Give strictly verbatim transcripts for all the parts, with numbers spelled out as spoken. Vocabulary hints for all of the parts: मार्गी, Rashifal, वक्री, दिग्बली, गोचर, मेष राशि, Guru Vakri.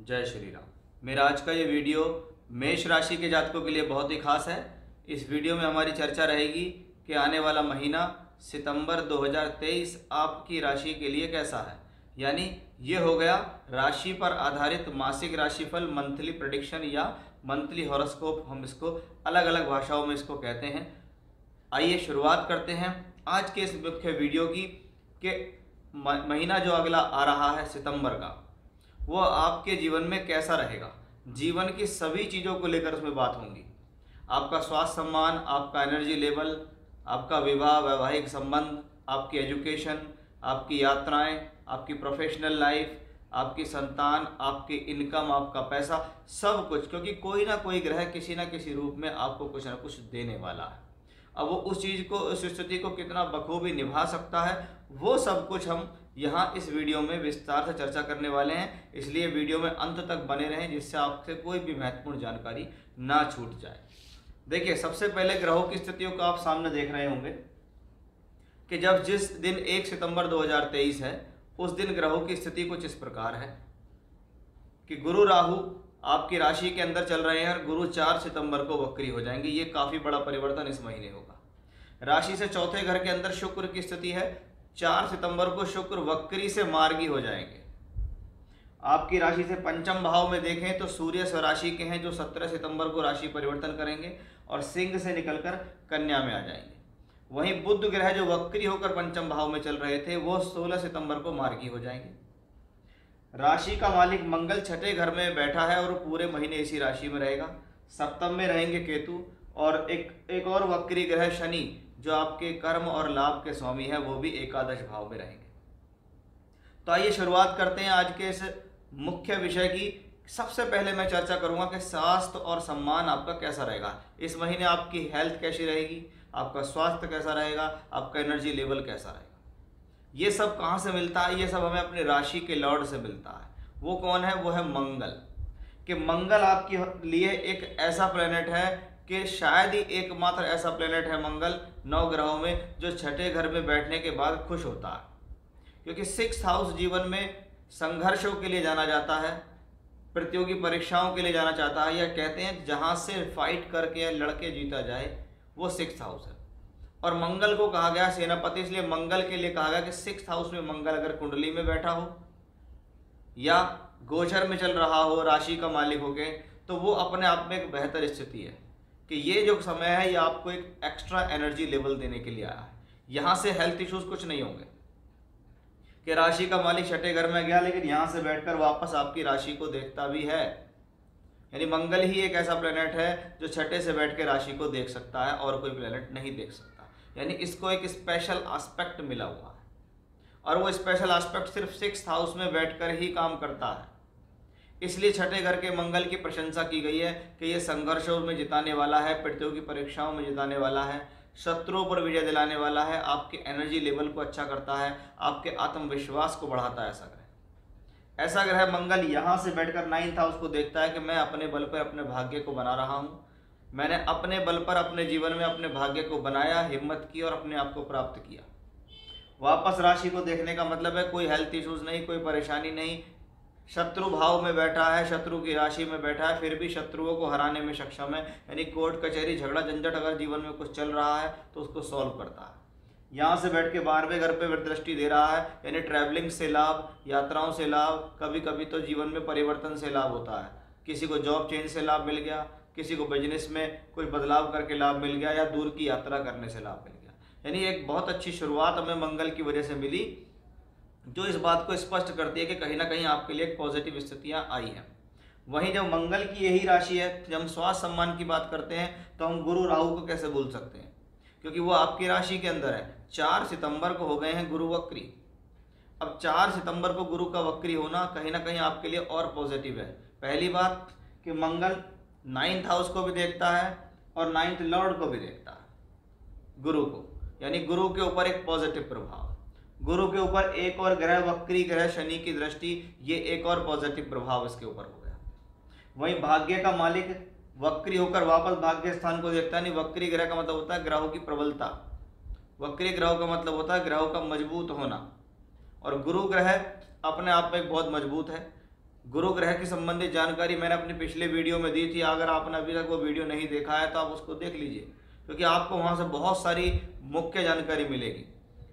जय श्री राम। मेरा आज का ये वीडियो मेष राशि के जातकों के लिए बहुत ही खास है। इस वीडियो में हमारी चर्चा रहेगी कि आने वाला महीना सितंबर दो हज़ार तेईस आपकी राशि के लिए कैसा है, यानी ये हो गया राशि पर आधारित मासिक राशिफल, मंथली प्रेडिक्शन या मंथली हॉरोस्कोप, हम इसको अलग अलग भाषाओं में इसको कहते हैं। आइए शुरुआत करते हैं आज के इस मुख्य वीडियो की कि महीना जो अगला आ रहा है सितंबर का, वो आपके जीवन में कैसा रहेगा। जीवन की सभी चीज़ों को लेकर उसमें बात होंगी। आपका स्वास्थ्य सम्मान, आपका एनर्जी लेवल, आपका विवाह वैवाहिक संबंध, आपकी एजुकेशन, आपकी यात्राएं, आपकी प्रोफेशनल लाइफ, आपकी संतान, आपकी इनकम, आपका पैसा, सब कुछ, क्योंकि कोई ना कोई ग्रह किसी ना किसी रूप में आपको कुछ ना कुछ देने वाला है। अब वो उस चीज़ को, उस स्थिति को कितना बखूबी निभा सकता है, वो सब कुछ हम यहाँ इस वीडियो में विस्तार से चर्चा करने वाले हैं। इसलिए वीडियो में अंत तक बने रहें, जिससे आपसे कोई भी महत्वपूर्ण जानकारी ना छूट जाए। देखिए, सबसे पहले ग्रहों की स्थितियों को आप सामने देख रहे होंगे कि जब जिस दिन एक सितंबर दो हज़ार तेईस है, उस दिन ग्रहों की स्थिति कुछ इस प्रकार है कि गुरु राहु आपकी राशि के अंदर चल रहे हैं और गुरु चार सितंबर को वक्री हो जाएंगे। ये काफ़ी बड़ा परिवर्तन इस महीने होगा। राशि से चौथे घर के अंदर शुक्र की स्थिति है। चार सितंबर को शुक्र वक्री से मार्गी हो जाएंगे। आपकी राशि से पंचम भाव में देखें तो सूर्य स्वराशि के हैं, जो सत्रह सितंबर को राशि परिवर्तन करेंगे और सिंह से निकलकर कन्या में आ जाएंगे। वहीं बुध ग्रह जो वक्री होकर पंचम भाव में चल रहे थे, वो सोलह सितंबर को मार्गी हो जाएंगे। राशि का मालिक मंगल छठे घर में बैठा है और पूरे महीने इसी राशि में रहेगा। सप्तम में रहेंगे केतु और एक एक और वक्री ग्रह शनि, जो आपके कर्म और लाभ के स्वामी है, वो भी एकादश भाव में रहेंगे। तो आइए शुरुआत करते हैं आज के इस मुख्य विषय की। सबसे पहले मैं चर्चा करूंगा कि स्वास्थ्य और सम्मान आपका कैसा रहेगा इस महीने। आपकी हेल्थ कैसी रहेगी, आपका स्वास्थ्य कैसा रहेगा, आपका एनर्जी लेवल कैसा रहेगा, ये सब कहाँ से मिलता है? ये सब हमें अपनी राशि के लॉर्ड से मिलता है। वो कौन है? वो है मंगल। कि मंगल आपके लिए एक ऐसा प्लेनेट है कि शायद ही एकमात्र ऐसा प्लेनेट है मंगल नौ ग्रहों में जो छठे घर में बैठने के बाद खुश होता है, क्योंकि सिक्स्थ हाउस जीवन में संघर्षों के लिए जाना जाता है, प्रतियोगी परीक्षाओं के लिए जाना चाहता है, या कहते हैं जहाँ से फाइट करके या लड़के जीता जाए, वो सिक्स्थ हाउस है। और मंगल को कहा गया सेनापति, इसलिए मंगल के लिए कहा गया कि सिक्स्थ हाउस में मंगल अगर कुंडली में बैठा हो या गोचर में चल रहा हो, राशि का मालिक हो गए, तो वो अपने आप में एक बेहतर स्थिति है कि ये जो समय है ये आपको एक एक्स्ट्रा एनर्जी लेवल देने के लिए आया है। यहाँ से हेल्थ इश्यूज कुछ नहीं होंगे कि राशि का मालिक छठे घर में गया, लेकिन यहाँ से बैठकर वापस आपकी राशि को देखता भी है। यानी मंगल ही एक ऐसा प्लेनेट है जो छठे से बैठ के राशि को देख सकता है, और कोई प्लेनेट नहीं देख सकता। यानी इसको एक स्पेशल आस्पेक्ट मिला हुआ है, और वो स्पेशल आस्पेक्ट सिर्फ सिक्स्थ हाउस में बैठ कर ही काम करता है। इसलिए छठे घर के मंगल की प्रशंसा की गई है कि ये संघर्षों में जिताने वाला है, प्रतियोगी परीक्षाओं में जिताने वाला है, शत्रुओं पर विजय दिलाने वाला है, आपके एनर्जी लेवल को अच्छा करता है, आपके आत्मविश्वास को बढ़ाता है। ऐसा ग्रह ऐसा ग्रह मंगल यहाँ से बैठकर नाइन्थ हाउस को देखता है कि मैं अपने बल पर अपने भाग्य को बना रहा हूँ, मैंने अपने बल पर अपने जीवन में अपने भाग्य को बनाया, हिम्मत की और अपने आप को प्राप्त किया। वापस राशि को देखने का मतलब है कोई हेल्थ इश्यूज़ नहीं, कोई परेशानी नहीं। शत्रु भाव में बैठा है, शत्रु की राशि में बैठा है, फिर भी शत्रुओं को हराने में सक्षम है। यानी कोर्ट कचहरी झगड़ा झंझट अगर जीवन में कुछ चल रहा है तो उसको सॉल्व करता है। यहाँ से बैठ के बारहवें घर पे दृष्टि दे रहा है, यानी ट्रैवलिंग से लाभ, यात्राओं से लाभ, कभी कभी तो जीवन में परिवर्तन से लाभ होता है। किसी को जॉब चेंज से लाभ मिल गया, किसी को बिजनेस में कोई बदलाव करके लाभ मिल गया, या दूर की यात्रा करने से लाभ मिल गया। यानी एक बहुत अच्छी शुरुआत हमें मंगल की वजह से मिली, जो इस बात को स्पष्ट करती है कि कहीं ना कहीं आपके लिए पॉजिटिव स्थितियाँ आई हैं। वहीं जब मंगल की यही राशि है, जब हम स्वास्थ्य सम्मान की बात करते हैं तो हम गुरु राहु को कैसे भूल सकते हैं, क्योंकि वो आपकी राशि के अंदर है। चार सितंबर को हो गए हैं गुरु वक्री। अब चार सितंबर को गुरु का वक्री होना कहीं ना कहीं आपके लिए और पॉजिटिव है। पहली बात कि मंगल नाइन्थ हाउस को भी देखता है और नाइन्थ लॉर्ड को भी देखता है, गुरु को। यानी गुरु के ऊपर एक पॉजिटिव प्रभाव, गुरु के ऊपर एक और ग्रह वक्री ग्रह शनि की दृष्टि, ये एक और पॉजिटिव प्रभाव इसके ऊपर हो गया। वहीं भाग्य का मालिक वक्री होकर वापस भाग्य स्थान को देखता है। नहीं, वक्री ग्रह का मतलब होता है ग्रहों की प्रबलता, वक्री ग्रहों का मतलब होता है ग्रहों का मजबूत होना, और गुरु ग्रह अपने आप में एक बहुत मजबूत है। गुरु ग्रह की संबंधित जानकारी मैंने अपने पिछले वीडियो में दी थी। अगर आपने अभी तक वो वीडियो नहीं देखा है तो आप उसको देख लीजिए, क्योंकि आपको वहाँ से बहुत सारी मुख्य जानकारी मिलेगी।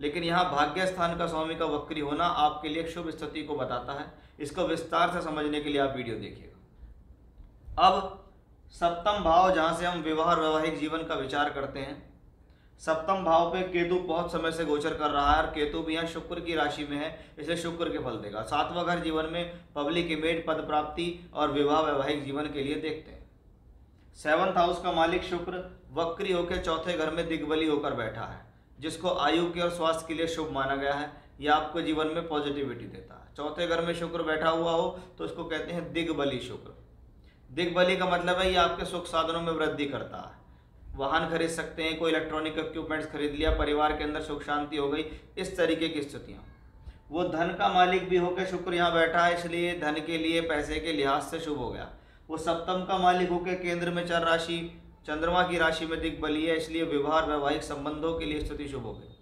लेकिन यहाँ भाग्य स्थान का स्वामी का वक्री होना आपके लिए शुभ स्थिति को बताता है। इसको विस्तार से समझने के लिए आप वीडियो देखिएगा। अब सप्तम भाव, जहाँ से हम विवाह और वैवाहिक जीवन का विचार करते हैं, सप्तम भाव पे केतु बहुत समय से गोचर कर रहा है और केतु भी यहाँ शुक्र की राशि में है, इसलिए शुक्र के फल देगा। सातवां घर जीवन में पब्लिक इमेज, पद प्राप्ति और विवाह वैवाहिक जीवन के लिए देखते हैं। सेवंथ हाउस का मालिक शुक्र वक्री होकर चौथे घर में दिग्बली होकर बैठा है, जिसको आयु के और स्वास्थ्य के लिए शुभ माना गया है। यह आपको जीवन में पॉजिटिविटी देता है। चौथे घर में शुक्र बैठा हुआ हो तो उसको कहते हैं दिग्बली शुक्र। दिग्बली का मतलब है ये आपके सुख साधनों में वृद्धि करता है। वाहन खरीद सकते हैं, कोई इलेक्ट्रॉनिक इक्विपमेंट्स खरीद लिया, परिवार के अंदर सुख शांति हो गई, इस तरीके की स्थितियाँ। वो धन का मालिक भी होकर शुक्र यहाँ बैठा है, इसलिए धन के लिए, पैसे के लिहाज से शुभ हो गया। वो सप्तम का मालिक होकर केंद्र में चल राशि चंद्रमा की राशि में दिग्बली है, इसलिए विवाह वैवाहिक संबंधों के लिए स्थिति शुभ हो गई।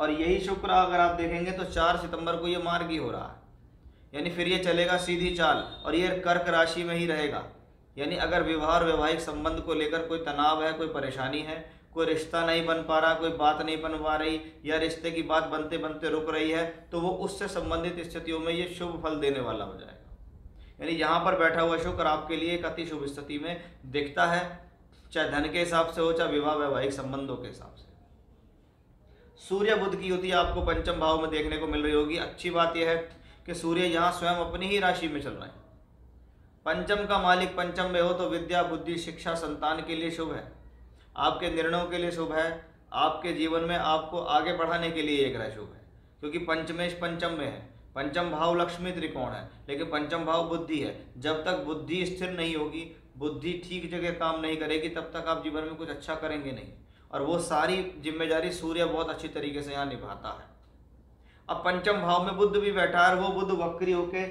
और यही शुक्र अगर आप देखेंगे तो चार सितंबर को ये मार्गी हो रहा है, यानी फिर ये चलेगा सीधी चाल और ये कर्क राशि में ही रहेगा। यानी अगर विवाह और वैवाहिक संबंध को लेकर कोई तनाव है, कोई परेशानी है, कोई रिश्ता नहीं बन पा रहा, कोई बात नहीं बन पा रही या रिश्ते की बात बनते बनते रुक रही है, तो वो उससे संबंधित स्थितियों में ये शुभ फल देने वाला हो जाएगा। यानी यहाँ पर बैठा हुआ शुक्र आपके लिए एक अति शुभ स्थिति में दिखता है, चाहे धन के हिसाब से हो, चाहे विवाह वैवाहिक संबंधों के हिसाब से। सूर्य बुध की युति आपको पंचम भाव में देखने को मिल रही होगी। अच्छी बात यह है कि सूर्य यहाँ स्वयं अपनी ही राशि में चल रहे हैं। पंचम का मालिक पंचम में हो तो विद्या, बुद्धि, शिक्षा, संतान के लिए शुभ है, आपके निर्णयों के लिए शुभ है, आपके जीवन में आपको आगे बढ़ाने के लिए एक ग्रह शुभ है, क्योंकि पंचमेश पंचम में है। पंचम भाव लक्ष्मी त्रिकोण है, लेकिन पंचम भाव बुद्धि है। जब तक बुद्धि स्थिर नहीं होगी, बुद्धि ठीक जगह काम नहीं करेगी, तब तक आप जीवन में कुछ अच्छा करेंगे नहीं। और वो सारी जिम्मेदारी सूर्य बहुत अच्छी तरीके से यहाँ निभाता है। अब पंचम भाव में बुध भी बैठा है, वो बुध वक्री होके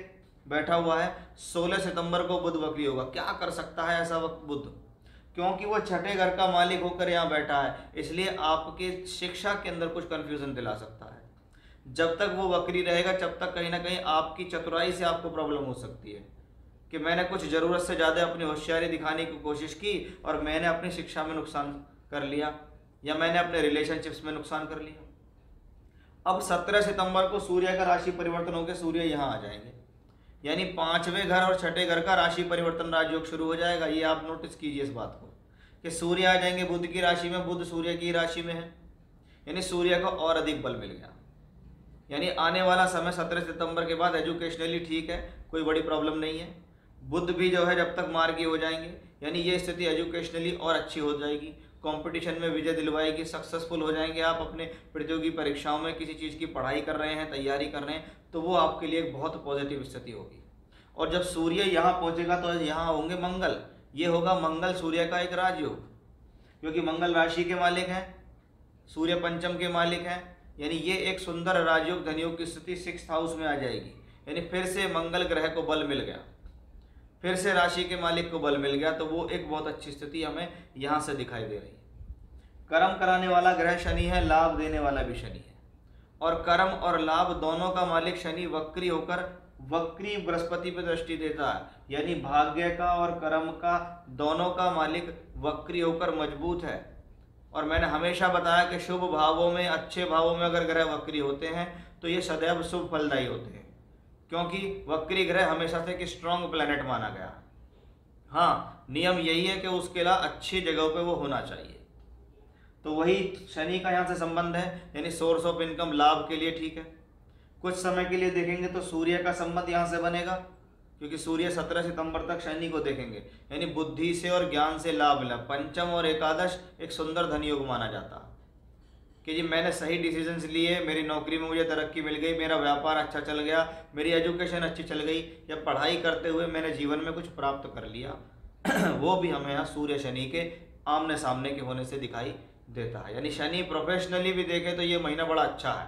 बैठा हुआ है। सोलह सितंबर को बुध वक्री होगा। क्या कर सकता है ऐसा वक्त बुध, क्योंकि वो छठे घर का मालिक होकर यहाँ बैठा है, इसलिए आपके शिक्षा के अंदर कुछ कन्फ्यूजन दिला सकता है। जब तक वो वक्री रहेगा, जब तक कहीं ना कहीं आपकी चतुराई से आपको प्रॉब्लम हो सकती है कि मैंने कुछ ज़रूरत से ज़्यादा अपनी होशियारी दिखाने की कोशिश की और मैंने अपनी शिक्षा में नुकसान कर लिया, या मैंने अपने रिलेशनशिप्स में नुकसान कर लिया। अब सत्रह सितंबर को सूर्य का राशि परिवर्तन होकर सूर्य यहाँ आ जाएंगे, यानी पाँचवें घर और छठे घर का राशि परिवर्तन राजयोग शुरू हो जाएगा। ये आप नोटिस कीजिए इस बात को कि सूर्य आ जाएंगे बुध की राशि में, बुध सूर्य की राशि में है, यानी सूर्य को और अधिक बल मिल गया। यानी आने वाला समय सत्रह सितंबर के बाद एजुकेशनली ठीक है, कोई बड़ी प्रॉब्लम नहीं है। बुध भी जो है जब तक मार्गी हो जाएंगे, यानी ये स्थिति एजुकेशनली और अच्छी हो जाएगी, कंपटीशन में विजय दिलवाएगी, सक्सेसफुल हो जाएंगे। आप अपने प्रतियोगी परीक्षाओं में किसी चीज़ की पढ़ाई कर रहे हैं, तैयारी कर रहे हैं, तो वो आपके लिए एक बहुत पॉजिटिव स्थिति होगी। और जब सूर्य यहाँ पहुँचेगा तो यहाँ होंगे मंगल, ये होगा मंगल सूर्य का एक राजयोग, क्योंकि मंगल राशि के मालिक हैं, सूर्य पंचम के मालिक हैं, यानी ये एक सुंदर राजयोग धनयोग की स्थिति सिक्स्थ हाउस में आ जाएगी। यानी फिर से मंगल ग्रह को बल मिल गया, फिर से राशि के मालिक को बल मिल गया, तो वो एक बहुत अच्छी स्थिति हमें यहाँ से दिखाई दे रही है। कर्म कराने वाला ग्रह शनि है, लाभ देने वाला भी शनि है, और कर्म और लाभ दोनों का मालिक शनि वक्री होकर वक्री बृहस्पति पर दृष्टि देता है। यानी भाग्य का और कर्म का दोनों का मालिक वक्री होकर मजबूत है। और मैंने हमेशा बताया कि शुभ भावों में, अच्छे भावों में अगर ग्रह वक्री होते हैं तो ये सदैव शुभ फलदायी होते हैं, क्योंकि वक्री ग्रह हमेशा से एक स्ट्रांग प्लैनेट माना गया। हाँ, नियम यही है कि उसके अलावा अच्छी जगहों पे वो होना चाहिए। तो वही शनि का यहाँ से संबंध है, यानी सोर्स ऑफ इनकम, लाभ के लिए ठीक है। कुछ समय के लिए देखेंगे तो सूर्य का संबंध यहाँ से बनेगा, क्योंकि सूर्य सत्रह सितंबर तक शनि को देखेंगे, यानी बुद्धि से और ज्ञान से लाभ मिला। पंचम और एकादश एक सुंदर धनयोग माना जाता कि जी मैंने सही डिसीजंस लिए, मेरी नौकरी में मुझे तरक्की मिल गई, मेरा व्यापार अच्छा चल गया, मेरी एजुकेशन अच्छी चल गई, या पढ़ाई करते हुए मैंने जीवन में कुछ प्राप्त कर लिया। वो भी हमें यहाँ सूर्य शनि के आमने सामने के होने से दिखाई देता है। यानी शनि प्रोफेशनली भी देखे तो ये महीना बड़ा अच्छा है,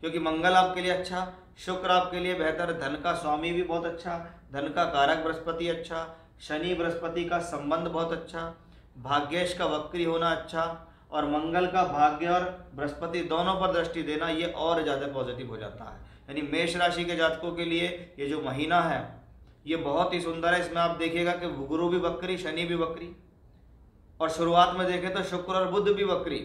क्योंकि मंगल आपके लिए अच्छा, शुक्र आपके लिए बेहतर, धन का स्वामी भी बहुत अच्छा, धन का कारक बृहस्पति अच्छा, शनि बृहस्पति का संबंध बहुत अच्छा, भाग्येश का वक्री होना अच्छा, और मंगल का भाग्य और बृहस्पति दोनों पर दृष्टि देना, ये और ज़्यादा पॉजिटिव हो जाता है। यानी मेष राशि के जातकों के लिए ये जो महीना है ये बहुत ही सुंदर है। इसमें आप देखिएगा कि गुरु भी वक्री, शनि भी वक्री, और शुरुआत में देखें तो शुक्र और बुध भी वक्री,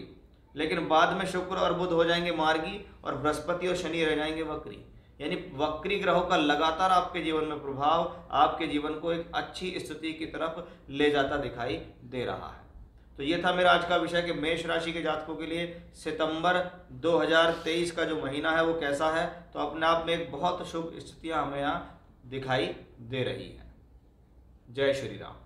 लेकिन बाद में शुक्र और बुध हो जाएंगे मार्गी और बृहस्पति और शनि रह जाएंगे वक्री। यानी वक्री ग्रहों का लगातार आपके जीवन में प्रभाव आपके जीवन को एक अच्छी स्थिति की तरफ ले जाता दिखाई दे रहा है। तो ये था मेरा आज का विषय कि मेष राशि के जातकों के लिए सितंबर दो हज़ार तेईस का जो महीना है वो कैसा है। तो अपने आप में एक बहुत शुभ स्थितियां हमें यहाँ दिखाई दे रही है। जय श्री राम।